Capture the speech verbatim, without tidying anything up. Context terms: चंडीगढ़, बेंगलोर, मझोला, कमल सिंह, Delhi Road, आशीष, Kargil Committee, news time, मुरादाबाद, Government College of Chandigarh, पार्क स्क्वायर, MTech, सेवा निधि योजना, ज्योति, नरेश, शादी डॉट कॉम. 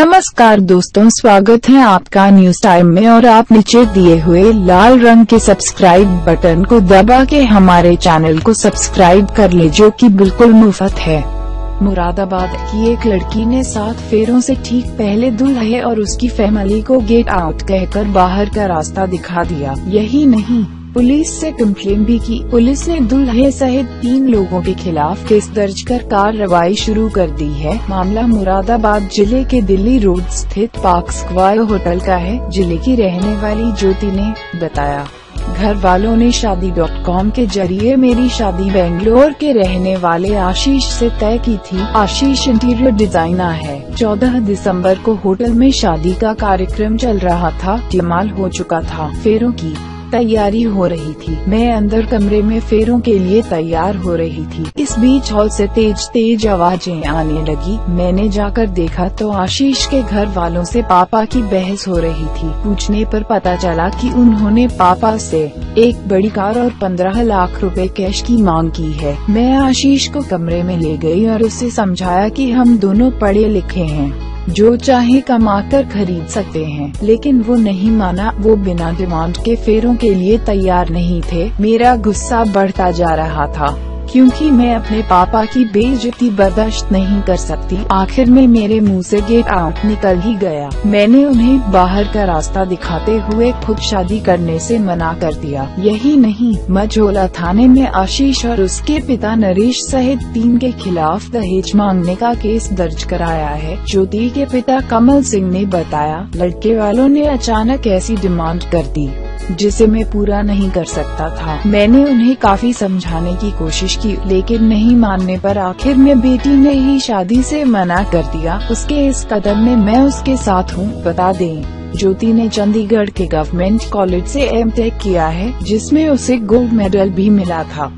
नमस्कार दोस्तों, स्वागत है आपका न्यूज टाइम में। और आप नीचे दिए हुए लाल रंग के सब्सक्राइब बटन को दबा के हमारे चैनल को सब्सक्राइब कर ले, जो कि बिल्कुल मुफ्त है। मुरादाबाद की एक लड़की ने सात फेरों से ठीक पहले दूल्हे और उसकी फैमिली को गेट आउट कहकर बाहर का रास्ता दिखा दिया। यही नहीं, पुलिस से कंप्लेन भी की। पुलिस ने दूल्हे सहित तीन लोगों के खिलाफ केस दर्ज कर कार्रवाई शुरू कर दी है। मामला मुरादाबाद जिले के दिल्ली रोड स्थित पार्क स्क्वायर होटल का है। जिले की रहने वाली ज्योति ने बताया, घर वालों ने शादी डॉट कॉम के जरिए मेरी शादी बेंगलोर के रहने वाले आशीष से तय की थी। आशीष इंटीरियर डिजाइनर है। चौदह दिसंबर को होटल में शादी का कार्यक्रम चल रहा था। कमाल हो चुका था, फेरों की तैयारी हो रही थी। मैं अंदर कमरे में फेरों के लिए तैयार हो रही थी। इस बीच हॉल से तेज तेज आवाजें आने लगी। मैंने जाकर देखा तो आशीष के घर वालों से पापा की बहस हो रही थी। पूछने पर पता चला कि उन्होंने पापा से एक बड़ी कार और पंद्रह लाख रुपए कैश की मांग की है। मैं आशीष को कमरे में ले गई और उसे समझाया कि हम दोनों पढ़े लिखे हैं, जो चाहे कमा कर खरीद सकते हैं, लेकिन वो नहीं माना। वो बिना डिमांड के फेरों के लिए तैयार नहीं थे। मेरा गुस्सा बढ़ता जा रहा था क्योंकि मैं अपने पापा की बेइज्जती बर्दाश्त नहीं कर सकती। आखिर में मेरे मुंह से गेट आउट निकल ही गया। मैंने उन्हें बाहर का रास्ता दिखाते हुए खुद शादी करने से मना कर दिया। यही नहीं, मझोला थाने में आशीष और उसके पिता नरेश सहित तीन के खिलाफ दहेज मांगने का केस दर्ज कराया है। ज्योति के पिता कमल सिंह ने बताया, लड़के वालों ने अचानक ऐसी डिमांड कर दी जिसे मैं पूरा नहीं कर सकता था। मैंने उन्हें काफी समझाने की कोशिश की, लेकिन नहीं मानने पर आखिर में बेटी ने ही शादी से मना कर दिया। उसके इस कदम में मैं उसके साथ हूँ। बता दें, ज्योति ने चंडीगढ़ के गवर्नमेंट कॉलेज से एम टेक किया है, जिसमें उसे गोल्ड मेडल भी मिला था।